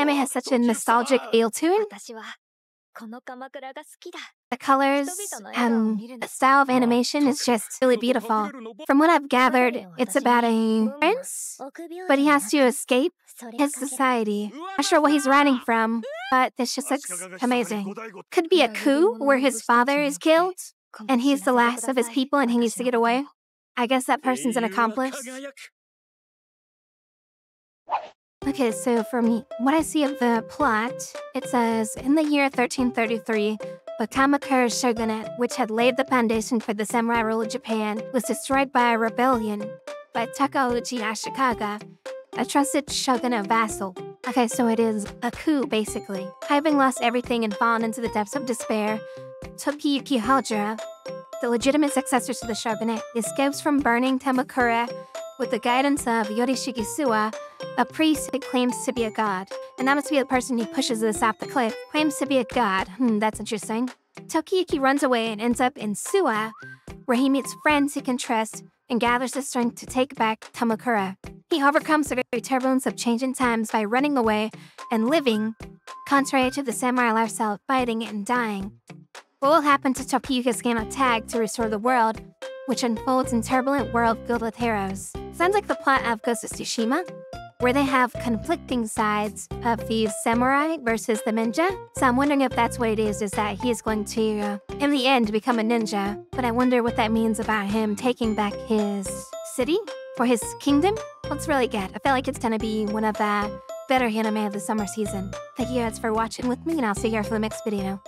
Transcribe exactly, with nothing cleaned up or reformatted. anime has such a nostalgic feel to it. The colors and the style of animation is just really beautiful. From what I've gathered, it's about a prince, but he has to escape his society. Not sure what he's running from, but this just looks amazing. Could be a coup where his father is killed, and he's the last of his people and he needs to get away. I guess that person's an accomplice. Okay, so from what I see of the plot, it says, in the year thirteen thirty-three, the Kamakura Shogunate, which had laid the foundation for the samurai rule of Japan, was destroyed by a rebellion by Takauji Ashikaga, a trusted shogunate vassal. Okay, so it is a coup, basically. Having lost everything and fallen into the depths of despair, Tokiyuki Hojo, the legitimate successor to the shogunate, escapes from burning Kamakura with the guidance of Yorishige Suwa, a priest who claims to be a god. And that must be the person who pushes this off the cliff. Claims to be a god. Hmm, that's interesting. Tokiyuki runs away and ends up in Suwa, where he meets friends he can trust and gathers the strength to take back Kamakura. He overcomes the great turbulence of changing times by running away and living, contrary to the samurai lifestyle of fighting and dying. What will happen to Tokiyuki's game of tag to restore the world, which unfolds in turbulent world filled with heroes? Sounds like the plot of Ghost of Tsushima, where they have conflicting sides of the samurai versus the ninja. So I'm wondering if that's what it is, is that he's going to, in the end, become a ninja. But I wonder what that means about him taking back his city or his kingdom. Let's really get. I feel like it's gonna be one of the better anime of the summer season. Thank you guys for watching with me, and I'll see you here for the next video.